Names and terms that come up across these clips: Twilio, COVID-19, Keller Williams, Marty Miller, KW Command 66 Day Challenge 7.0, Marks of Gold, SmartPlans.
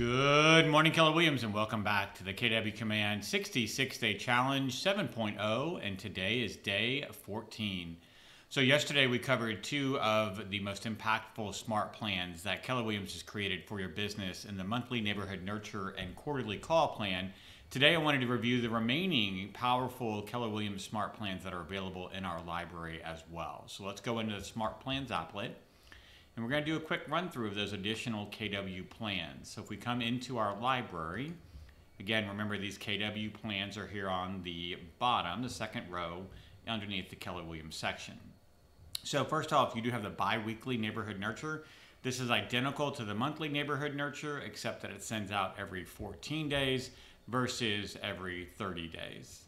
Good morning, Keller Williams, and welcome back to the KW Command 66 Day Challenge 7.0, and today is day 14. So yesterday we covered two of the most impactful smart plans that Keller Williams has created for your business in the monthly neighborhood nurture and quarterly call plan. Today I wanted to review the remaining powerful Keller Williams smart plans that are available in our library as well. So let's go into the smart plans applet. And we're going to do a quick run through of those additional KW plans. So if we come into our library, again, remember these KW plans are here on the bottom, the second row, underneath the Keller Williams section. So first off, you do have the bi-weekly neighborhood nurture. This is identical to the monthly neighborhood nurture, except that it sends out every 14 days versus every 30 days.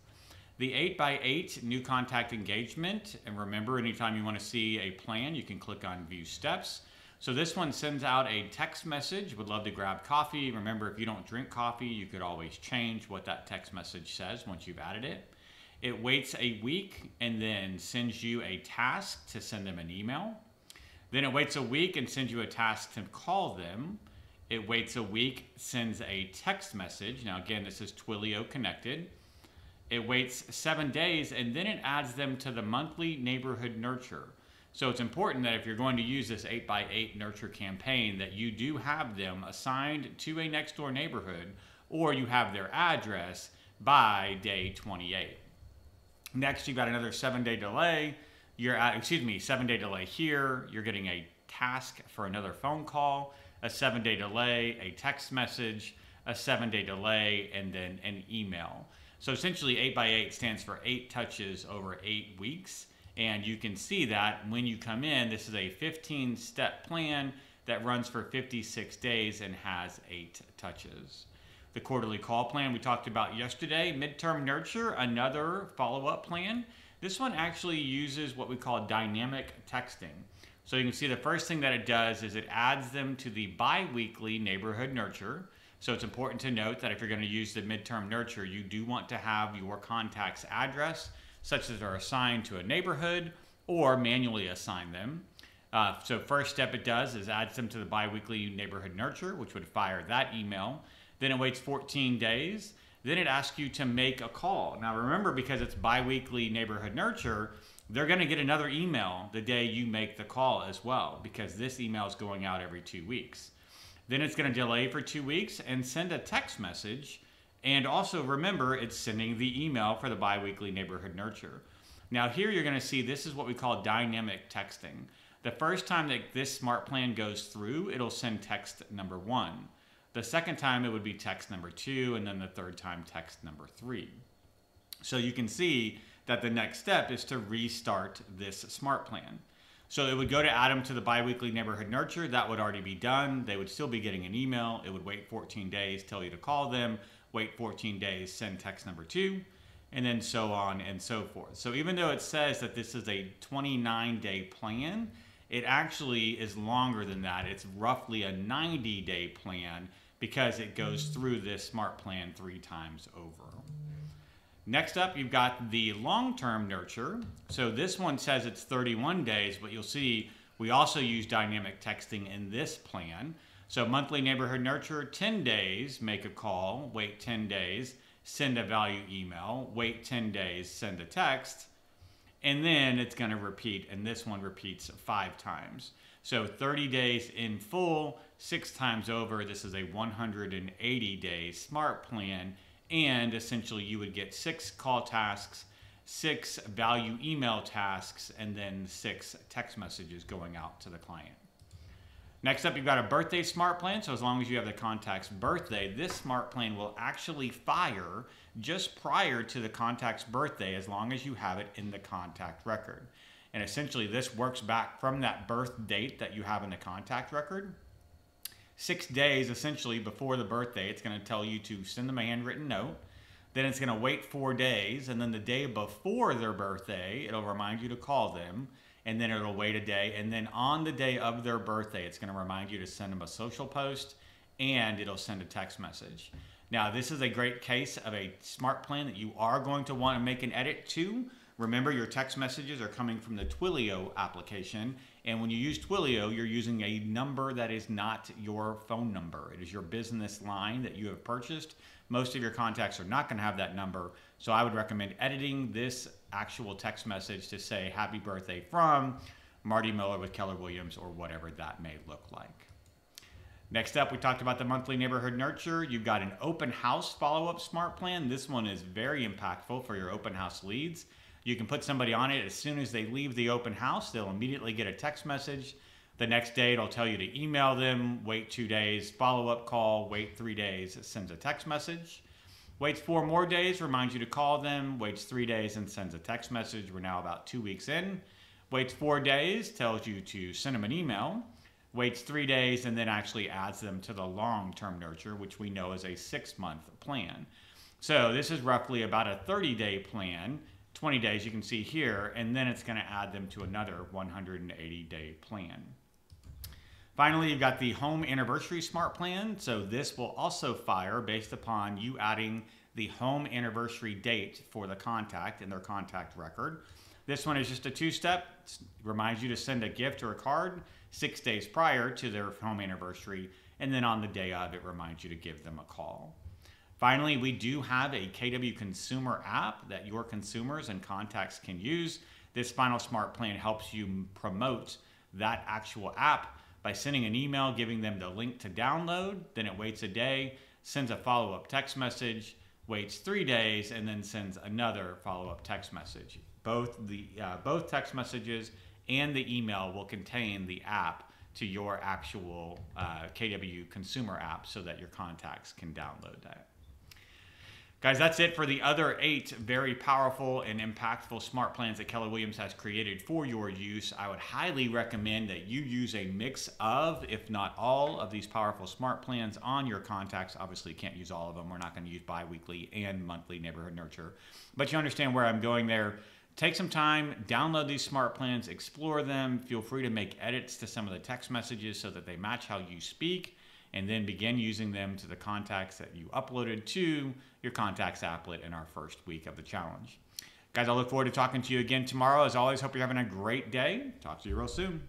The 8x8 new contact engagement, and remember, anytime you want to see a plan, you can click on view steps. So this one sends out a text message, would love to grab coffee. Remember, if you don't drink coffee, you could always change what that text message says once you've added it. It waits a week and then sends you a task to send them an email. Then it waits a week and sends you a task to call them. It waits a week, sends a text message. Now again, this is Twilio connected. It waits 7 days, and then it adds them to the monthly neighborhood nurture. So it's important that if you're going to use this 8x8 nurture campaign, that you do have them assigned to a next door neighborhood, or you have their address by day 28. Next, you've got another 7 day delay. You're at, 7 day delay here. You're getting a task for another phone call, a 7 day delay, a text message, a 7 day delay, and then an email. So essentially 8x8 stands for 8 touches over 8 weeks. And you can see that when you come in, this is a 15-step plan that runs for 56 days and has 8 touches. The quarterly call plan we talked about yesterday, midterm nurture, another follow-up plan. This one actually uses what we call dynamic texting. So you can see the first thing that it does is it adds them to the bi-weekly neighborhood nurture. So it's important to note that if you're going to use the midterm nurture, you do want to have your contact's address, such as they're assigned to a neighborhood or manually assign them. So first step it does is adds them to the bi-weekly neighborhood nurture, which would fire that email. Then it waits 14 days. Then it asks you to make a call. Now remember, because it's bi-weekly neighborhood nurture, they're going to get another email the day you make the call as well, because this email is going out every 2 weeks. Then it's going to delay for 2 weeks and send a text message. And also remember, it's sending the email for the bi-weekly neighborhood nurture. Now here you're going to see this is what we call dynamic texting. The first time that this smart plan goes through, it'll send text number 1. The second time it would be text number 2, and then the third time text number 3. So you can see that the next step is to restart this smart plan. So it would go to add them to the bi-weekly neighborhood nurture. That would already be done. They would still be getting an email. It would wait 14 days, tell you to call them, wait 14 days, send text number 2, and then so on and so forth. So even though it says that this is a 29-day plan, it actually is longer than that. It's roughly a 90-day plan because it goes through this smart plan 3 times over. Next up, you've got the long-term nurture. So this one says it's 31 days, but you'll see we also use dynamic texting in this plan. So monthly neighborhood nurture, 10 days, make a call, wait 10 days, send a value email, wait 10 days, send a text, and then it's going to repeat, and this one repeats 5 times. So 30 days in full, 6 times over. This is a 180-day smart plan. And essentially you would get 6 call tasks, 6 value email tasks, and then 6 text messages going out to the client. Next up, you've got a birthday smart plan. So as long as you have the contact's birthday, this smart plan will actually fire just prior to the contact's birthday, as long as you have it in the contact record. And essentially this works back from that birth date that you have in the contact record. 6 days essentially before the birthday, it's going to tell you to send them a handwritten note. Then it's going to wait 4 days, and then the day before their birthday, it'll remind you to call them, and then it'll wait a day, and then on the day of their birthday, it's going to remind you to send them a social post, and it'll send a text message. Now, this is a great case of a smart plan that you are going to want to make an edit to. Remember, your text messages are coming from the Twilio application, and when you use Twilio, you're using a number that is not your phone number. It is your business line that you have purchased. Most of your contacts are not going to have that number, so I would recommend editing this actual text message to say, happy birthday from Marty Miller with Keller Williams, or whatever that may look like. Next up, we talked about the monthly neighborhood nurture. You've got an open house follow-up smart plan. This one is very impactful for your open house leads. You can put somebody on it. As soon as they leave the open house, they'll immediately get a text message. The next day, it'll tell you to email them, wait 2 days, follow-up call, wait 3 days, it sends a text message. Waits 4 more days, reminds you to call them, waits 3 days and sends a text message. We're now about 2 weeks in. Waits 4 days, tells you to send them an email. Waits 3 days and then actually adds them to the long-term nurture, which we know is a 6-month plan. So this is roughly about a 30-day plan, 20 days you can see here, and then it's going to add them to another 180-day plan. Finally, you've got the home anniversary smart plan. So this will also fire based upon you adding the home anniversary date for the contact in their contact record. This one is just a 2-step. It reminds you to send a gift or a card 6 days prior to their home anniversary, and then on the day of, it reminds you to give them a call. Finally, we do have a KW consumer app that your consumers and contacts can use. This final smart plan helps you promote that actual app by sending an email, giving them the link to download, then it waits a day, sends a follow-up text message, waits 3 days, and then sends another follow-up text message. Both text messages and the email will contain the app to your actual KW consumer app so that your contacts can download that. Guys, that's it for the other 8 very powerful and impactful smart plans that Keller Williams has created for your use. I would highly recommend that you use a mix of, if not all, of these powerful smart plans on your contacts. Obviously, you can't use all of them. We're not going to use bi-weekly and monthly neighborhood nurture, but you understand where I'm going there. Take some time, download these smart plans, explore them. Feel free to make edits to some of the text messages so that they match how you speak, and then begin using them to the contacts that you uploaded to your contacts applet in our first week of the challenge. Guys, I look forward to talking to you again tomorrow. As always, hope you're having a great day. Talk to you real soon.